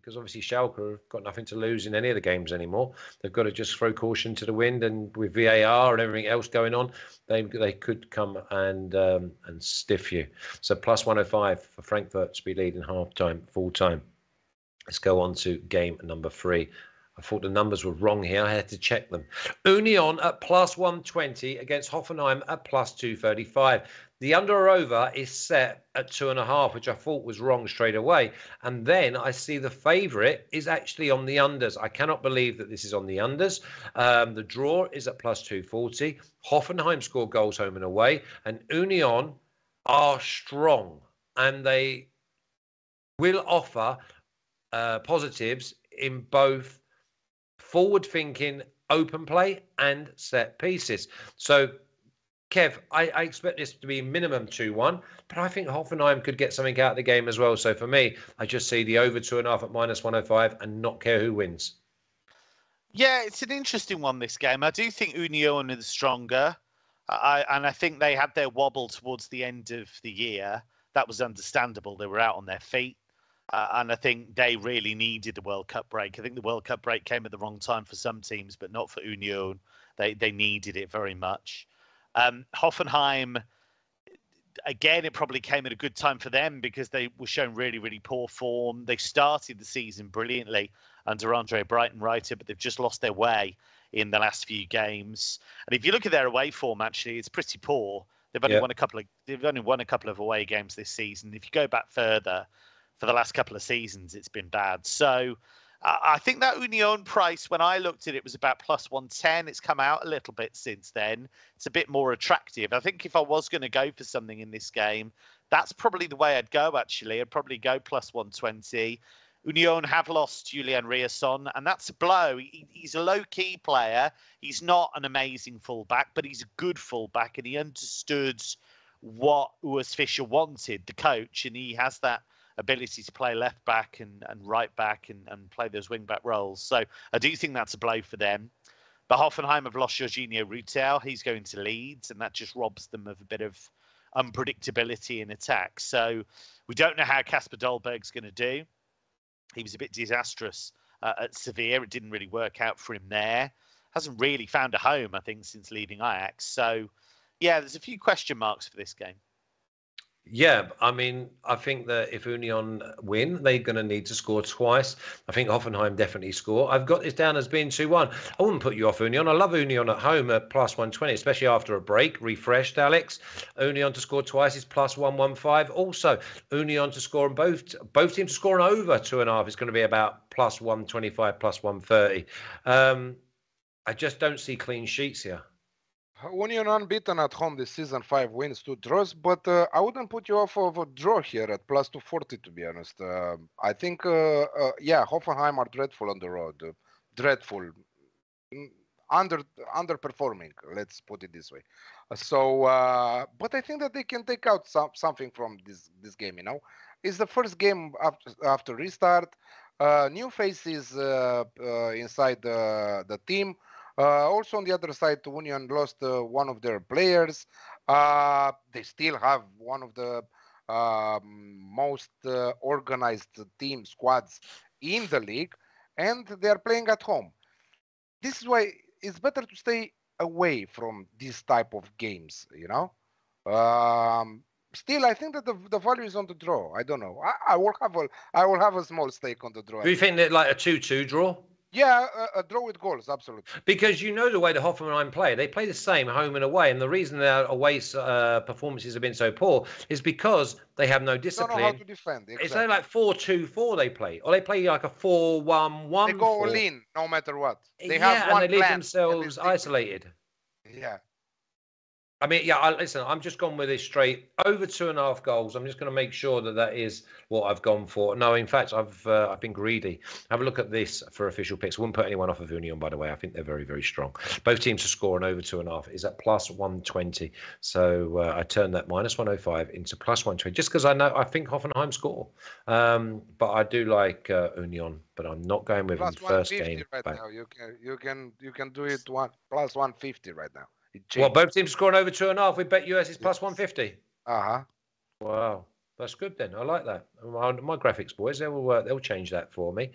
because obviously Schalke have got nothing to lose in any of the games anymore. They've got to just throw caution to the wind, and with VAR and everything else going on, they could come and stiff you. So plus 105 for Frankfurt to be leading half-time, full-time. Let's go on to game number 3. I thought the numbers were wrong here. I had to check them. Union at plus 120 against Hoffenheim at plus 235. The under or over is set at 2.5, which I thought was wrong straight away. And then I see the favourite is actually on the unders. I cannot believe that this is on the unders. The draw is at plus 240. Hoffenheim score goals home and away. And Union are strong. And they will offer positives in both forward-thinking, open play, and set pieces. So, Kev, I expect this to be minimum 2-1, but I think Hoffenheim could get something out of the game as well. So, for me, I just see the over 2.5 at minus 105 and not care who wins. Yeah, it's an interesting one, this game. I do think Union is stronger, and I think they had their wobble towards the end of the year. That was understandable. They were out on their feet. And I think they really needed the World Cup break. I think the World Cup break came at the wrong time for some teams, but not for Union. They needed it very much. Hoffenheim, again, it probably came at a good time for them because they were showing really, really poor form. They started the season brilliantly under Andre Breitenreiter, but they've just lost their way in the last few games. And if you look at their away form, actually, it's pretty poor. They've only won a couple of away games this season. If you go back further, for the last couple of seasons, it's been bad. So I think that Union price, when I looked at it, was about plus 110. It's come out a little bit since then. It's a bit more attractive. I think if I was going to go for something in this game, that's probably the way I'd go, actually. I'd probably go plus 120. Union have lost Julian Riason, and that's a blow. He's a low-key player. He's not an amazing fullback, but he's a good fullback, and he understood what Urs Fisher wanted, the coach, and he has that ability to play left back and right back and play those wing back roles. So I do think that's a blow for them. But Hoffenheim have lost Georginio Rutter. He's going to Leeds, and that just robs them of a bit of unpredictability in attack. So we don't know how Kasper Dolberg's going to do. He was a bit disastrous at Sevilla. It didn't really work out for him there. Hasn't really found a home, I think, since leaving Ajax. So, yeah, there's a few question marks for this game. Yeah, I mean, I think that if Union win, they're going to need to score twice. I think Hoffenheim definitely score. I've got this down as being 2-1. I wouldn't put you off Union. I love Union at home at plus 120, especially after a break. Refreshed, Alex. Union to score twice is plus 115. Also, Union to score and both teams to score and over 2.5 is going to be about plus 125, plus 130. I just don't see clean sheets here. Union unbeaten at home this season, 5 wins, 2 draws, but I wouldn't put you off of a draw here at plus 240, to be honest. I think, Hoffenheim are dreadful on the road. Dreadful. Underperforming, let's put it this way. So, but I think that they can take out something from this game, you know. It's the first game after restart. New faces inside the team. Also, on the other side, Union lost one of their players. They still have one of the most organized team squads in the league, and they are playing at home. This is why it's better to stay away from these type of games, you know. Still, I think that the value is on the draw. I don't know. I will have a small stake on the draw. Do you think that like a 2-2 draw? Yeah, a draw with goals, absolutely. Because you know the way the Hoffenheim play. They play the same home and away. And the reason their away performances have been so poor is because they have no discipline. They don't know how to defend. Exactly. It's only like 4-2-4 they play. Or they play like a 4-1-1. They go all in, no matter what. They have one and they leave themselves isolated. Yeah. I mean, yeah, listen, I'm just gone with it straight. Over 2.5 goals. I'm just going to make sure that that is what I've gone for. No, in fact, I've been greedy. Have a look at this for official picks. Wouldn't put anyone off of Union, by the way. I think they're very, very strong. Both teams to score and over 2.5 is at plus 120. So I turned that minus 105 into plus 120, just because I think Hoffenheim score. But I do like Union, but I'm not going with plus them first game. Right back. Now. You can do it plus 150 right now. Well, both teams scoring over 2.5. We bet US is plus 150. Uh huh. Wow. That's good then. I like that. My graphics boys, they will change that for me.